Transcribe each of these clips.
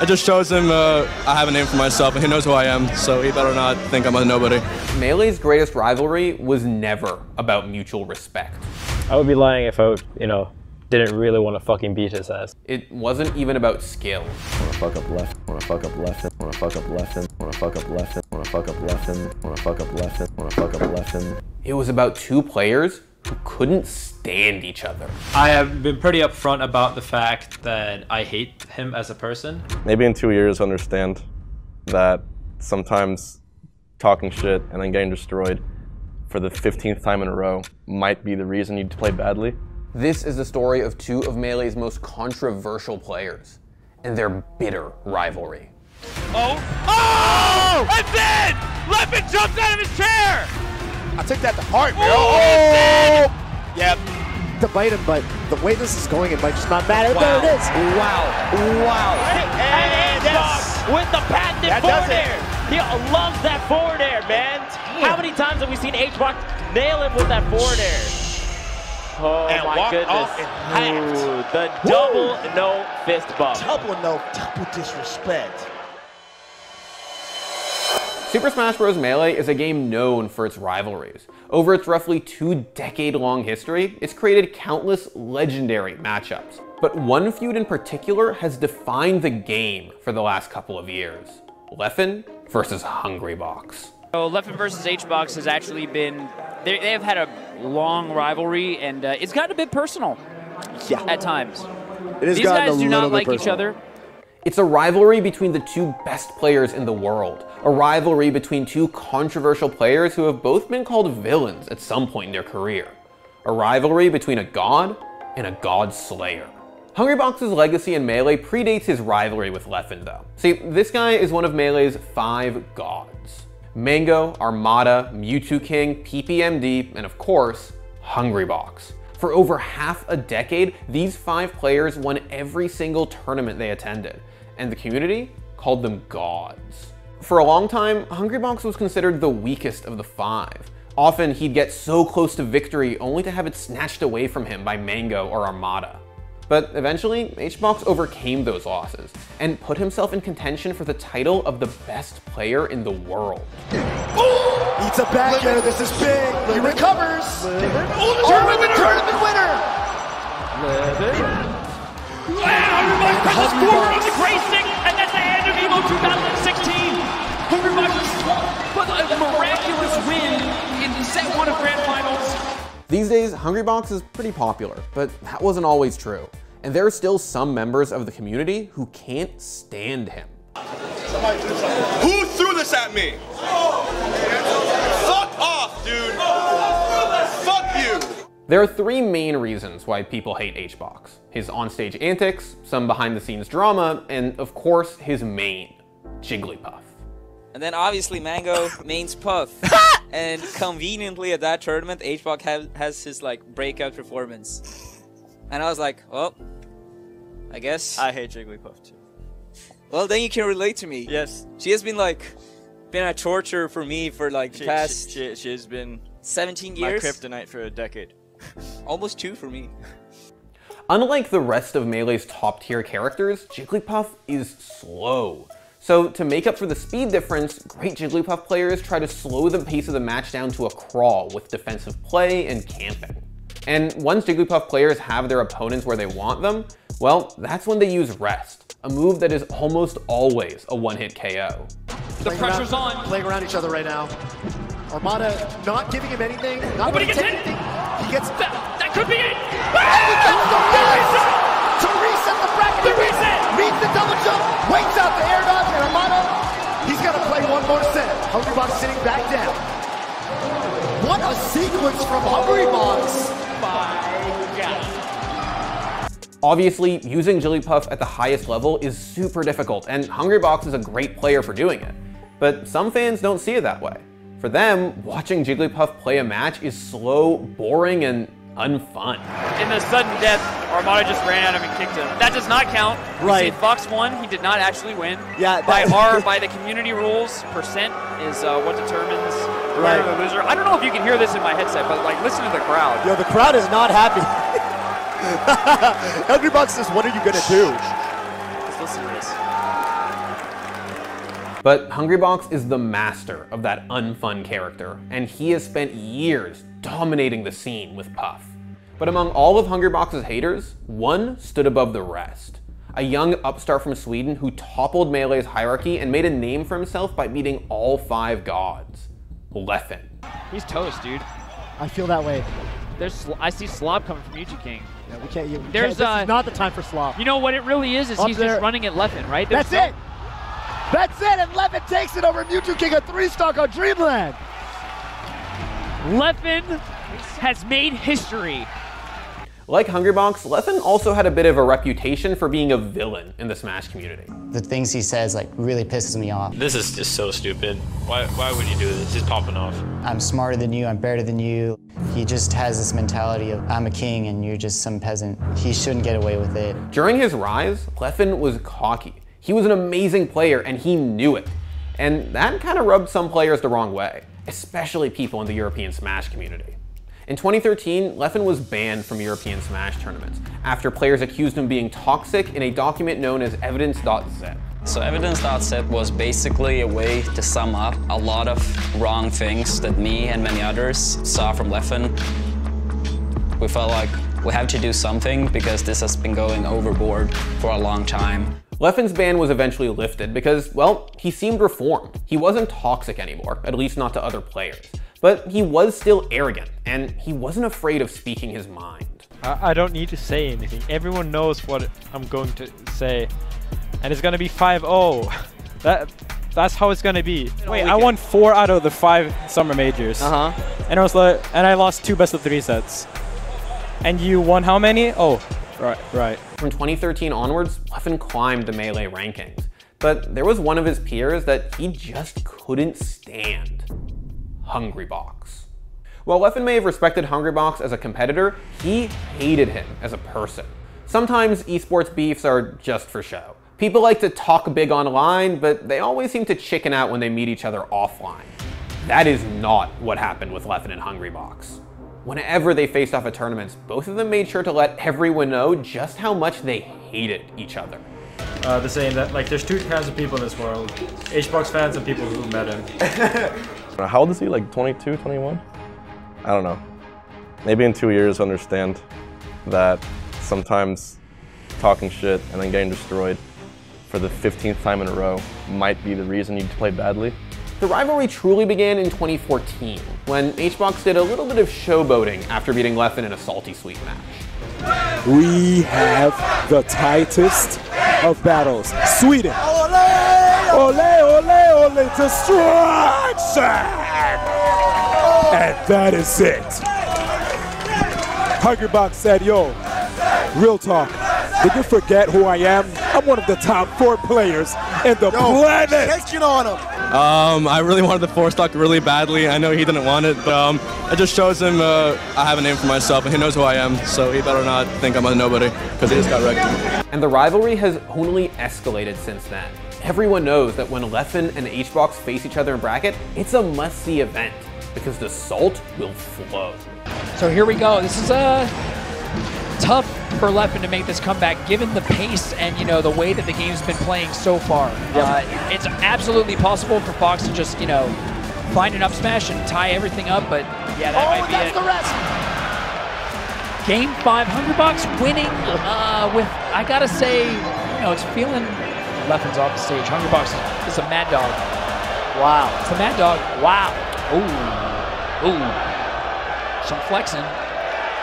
It just shows him I have a name for myself, and he knows who I am, so he better not think I'm a nobody. Melee's greatest rivalry was never about mutual respect. I would be lying if I, didn't really want to fucking beat his ass. It wasn't even about skill. Wanna fuck up left, wanna fuck up left, wanna fuck up left, wanna fuck up left, wanna fuck up left, wanna fuck up left, wanna fuck up left. It was about two players who couldn't stand each other. I have been pretty upfront about the fact that I hate him as a person. Maybe in 2 years, understand that sometimes talking shit and then getting destroyed for the 15th time in a row might be the reason you play badly. This is the story of two of Melee's most controversial players and their bitter rivalry. Oh! Oh! And then Leffen jumps out of his chair! I took that to heart, man. Oh! Yep. To bite him, but the way this is going, it might just not matter. Wow. There it is. Wow. Wow. And yes. With the patented that forward air. He loves that forward air, man. How many times have we seen HBox nail him with that forward air? Oh, and my goodness. Ooh, the double no fist bump. Double no, double disrespect. Super Smash Bros. Melee is a game known for its rivalries. Over its roughly 2-decade-long history, it's created countless legendary matchups. But one feud in particular has defined the game for the last couple of years. Leffen versus Hungrybox. So Leffen versus HBox has actually been, they have had a long rivalry, and it's gotten a bit personal at times. These guys do not like each other. It's a rivalry between the two best players in the world, a rivalry between two controversial players who have both been called villains at some point in their career, a rivalry between a god and a god slayer. Hungrybox's legacy in Melee predates his rivalry with Leffen though. See, this guy is one of Melee's 5 gods. Mango, Armada, Mew2King, PPMD, and of course, Hungrybox. For over half a decade, these 5 players won every single tournament they attended, and the community called them gods. For a long time, Hungrybox was considered the weakest of the 5. Often, he'd get so close to victory only to have it snatched away from him by Mango or Armada. But eventually, HBox overcame those losses and put himself in contention for the title of the best player in the world. Oh! Eats a back air, this is big. He recovers. Oh, the tournament winner! Wow, Hungrybox presses forward on the Grayson, and that's the end of EVO 2016. Hungrybox with a miraculous win in set 1 of Grand Finals. These days, Hungrybox is pretty popular, but that wasn't always true. And there are still some members of the community who can't stand him. Somebody threw something. Who threw this at me? Oh. Fuck off, dude. Oh. Fuck you. There are 3 main reasons why people hate HBox. His onstage antics, some behind-the-scenes drama, and of course, his main, Jigglypuff. And then obviously Mango mains Puff. And conveniently at that tournament, HBox has his like breakout performance. And I was like, well, I guess. I hate Jigglypuff too. Well, then you can relate to me. Yes. She has been like, a torture for me for like the past. She has been 17 years. My kryptonite for a decade. Almost 2 for me. Unlike the rest of Melee's top tier characters, Jigglypuff is slow. So to make up for the speed difference, great Jigglypuff players try to slow the pace of the match down to a crawl with defensive play and camping. And once Jigglypuff players have their opponents where they want them, well, that's when they use rest, a move that is almost always a one-hit KO. The pressure's on. Playing around each other right now. Armada not giving him anything, not going to take anything. He gets that could be it! Ah! To reset the bracket, meets the double jump, waits out the air dodge, and Armada, he's got to play 1 more set. Hungrybox sitting back down. What a sequence from Hungrybox! My God. Obviously, using Jigglypuff at the highest level is super difficult, and Hungrybox is a great player for doing it. But some fans don't see it that way. For them, watching Jigglypuff play a match is slow, boring, and unfun. In the sudden death, Armada just ran at him and kicked him. That does not count. Right. Fox won. He did not actually win. Yeah. By the community rules, percent is what determines the loser. I don't know if you can hear this in my headset, but like, listen to the crowd. Yo, the crowd is not happy. Hungrybox says, "What are you gonna do?" Let's listen to this. But Hungrybox is the master of that unfun character, and he has spent years dominating the scene with Puff. But among all of Hungrybox's haters, one stood above the rest. A young upstart from Sweden who toppled Melee's hierarchy and made a name for himself by beating all 5 gods. Leffen. He's toast, dude. I feel that way. I see slop coming from Mew2King. Yeah, we can't. This is not the time for slop. You know what it really is he's there. Just running at Leffen, right? That's it. That's it, and Leffen takes it over Mew2King, a 3-stock on Dreamland. Leffen has made history. Like Hungrybox, Leffen also had a bit of a reputation for being a villain in the Smash community. The things he says like really pisses me off. This is just so stupid. Why would you do this? He's popping off. I'm smarter than you, I'm better than you. He just has this mentality of I'm a king and you're just some peasant. He shouldn't get away with it. During his rise, Leffen was cocky. He was an amazing player and he knew it. And that kind of rubbed some players the wrong way, especially people in the European Smash community. In 2013, Leffen was banned from European Smash tournaments after players accused him of being toxic in a document known as evidence.zip. So evidence.zip was basically a way to sum up a lot of wrong things that me and many others saw from Leffen. We felt like we have to do something because this has been going overboard for a long time. Leffen's ban was eventually lifted because, well, he seemed reformed. He wasn't toxic anymore, at least not to other players. But he was still arrogant, and he wasn't afraid of speaking his mind. I don't need to say anything. Everyone knows what I'm going to say. And it's gonna be 5-0. That's how it's gonna be. Wait, I won 4 out of the 5 summer majors. And I was like, and I lost 2 best-of-3 sets. And you won how many? Oh, right. From 2013 onwards, Leffen climbed the Melee rankings. But there was one of his peers that he just couldn't stand. Hungrybox. While Leffen may have respected Hungrybox as a competitor, he hated him as a person. Sometimes esports beefs are just for show. People like to talk big online, but they always seem to chicken out when they meet each other offline. That is not what happened with Leffen and Hungrybox. Whenever they faced off at tournaments, both of them made sure to let everyone know just how much they hated each other. The saying that, like, there's 2 kinds of people in this world, HBox fans and people who met him. How old is he, like 22, 21? I don't know. Maybe in 2 years understand that sometimes talking shit and then getting destroyed for the 15th time in a row might be the reason you play badly. The rivalry truly began in 2014 when HBox did a little bit of showboating after beating Leffen in a salty sweet match. We have the tightest of battles. Sweden! Ole, ole, ole, destruction! And that is it. Hungrybox said, yo, real talk, did you forget who I am? I'm one of the top 4 players in the planet. Shaking on him. I really wanted the 4-stock really badly. I know he didn't want it, but it just shows him I have a name for myself, and he knows who I am, so he better not think I'm a nobody, because he just got wrecked. And the rivalry has only escalated since then. Everyone knows that when Leffen and HBox face each other in bracket, it's a must-see event because the salt will flow. So here we go. This is tough for Leffen to make this comeback given the pace and, you know, the way that the game's been playing so far. Yep. It's absolutely possible for Fox to just, you know, find an up smash and tie everything up, but yeah, that might be it. The rest. Game 5, Hungrybox winning with, I gotta say, you know, it's feeling... Leffen's off the stage. Hungrybox is a mad dog. Wow. It's a mad dog. Wow. Ooh. Ooh. Some flexing.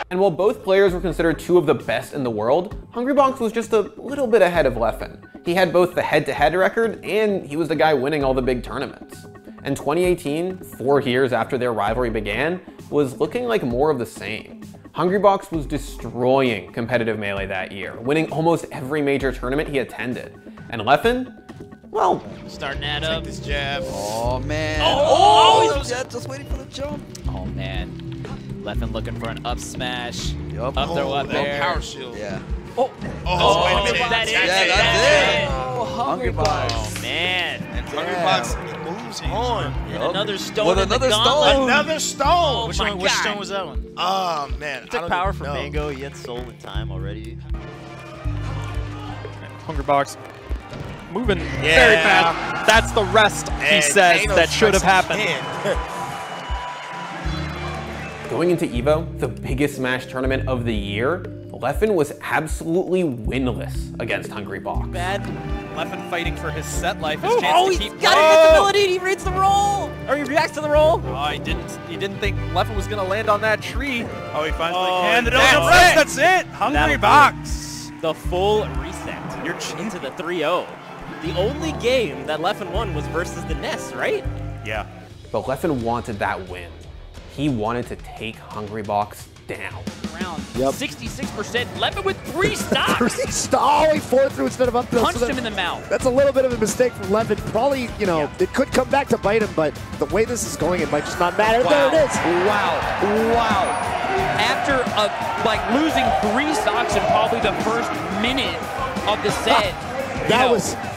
And while both players were considered 2 of the best in the world, Hungrybox was just a little bit ahead of Leffen. He had both the head-to-head record and he was the guy winning all the big tournaments. And 2018, 4 years after their rivalry began, was looking like more of the same. Hungrybox was destroying competitive Melee that year, winning almost every major tournament he attended. And Leffen, well, starting that up. Take this jab. Oh man. Oh, just waiting for the jump. Oh man. Leffen looking for an up smash. Yep. Up throw up there. Power shield. Yeah. Oh, wait a minute. That's it. Hungrybox. Oh man. And Hungrybox moves on. And another stone. Another stone. Which stone was that one? Oh man. He took power from Mango. He had soul in time already. Hungrybox. Moving very fast. That's the rest, he says, that should have happened. Going into EVO, the biggest Smash tournament of the year, Leffen was absolutely winless against Hungrybox. Bad. Leffen fighting for his set life, his chance to keep... Oh, he's got invincibility, he reads the roll! Or he reacts to the roll! Oh, he didn't think Leffen was going to land on that tree. Oh, he finally can. That's it! Hungrybox! The full reset. You're into the 3-0. The only game that Leffen won was versus the Ness, right? Yeah. But Leffen wanted that win. He wanted to take Hungrybox down. Round 66%. Leffen with three stocks. He four through instead of up. Punched him in the mouth. That's a little bit of a mistake from Leffen. Probably, you know, it could come back to bite him, but the way this is going, it might just not matter. Wow. There it is. Wow. Wow. After losing three stocks in probably the first minute of the set,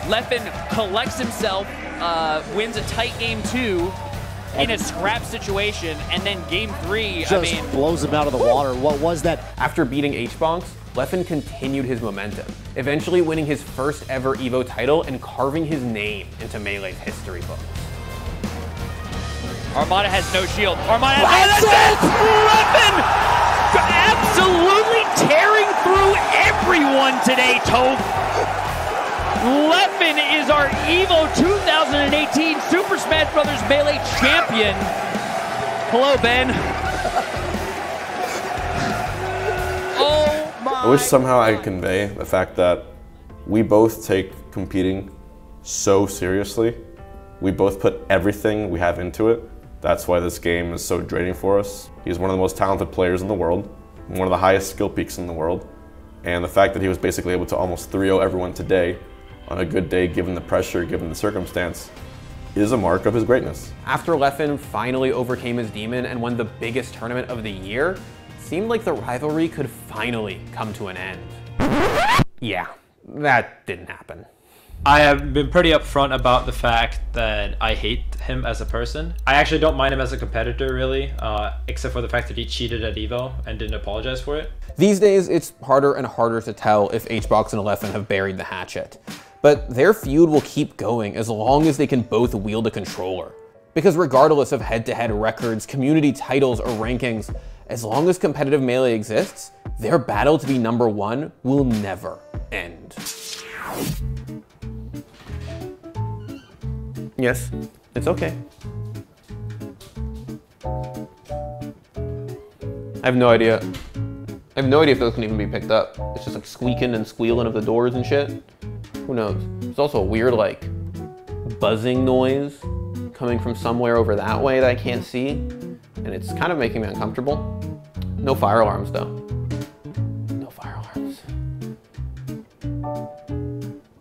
Leffen collects himself, wins a tight game two in a scrap situation, and then game three, just blows him out of the water. What was that? After beating Hbonx, Leffen continued his momentum, eventually winning his first ever EVO title and carving his name into Melee's history books. Armada has no shield. Armada has Leffen! Absolutely tearing through everyone today, Toph! Leffen is our EVO 2018 Super Smash Bros. Melee champion. Hello, Ben. Oh my. I wish somehow I could convey the fact that we both take competing so seriously. We both put everything we have into it. That's why this game is so draining for us. He's one of the most talented players in the world, one of the highest skill peaks in the world. And the fact that he was basically able to almost 3-0 everyone today on a good day, given the pressure, given the circumstance, is a mark of his greatness. After Leffen finally overcame his demon and won the biggest tournament of the year, it seemed like the rivalry could finally come to an end. Yeah, that didn't happen. I have been pretty upfront about the fact that I hate him as a person. I actually don't mind him as a competitor, really, except for the fact that he cheated at EVO and didn't apologize for it. These days, it's harder and harder to tell if Hbonx and Leffen have buried the hatchet. But their feud will keep going as long as they can both wield a controller. Because regardless of head-to-head records, community titles, or rankings, as long as competitive Melee exists, their battle to be number one will never end. Yes, it's okay. I have no idea if those can even be picked up. It's just like squeaking and squealing of the doors and shit. Who knows? There's also a weird like buzzing noise coming from somewhere over that way that I can't see. And it's kind of making me uncomfortable. No fire alarms though.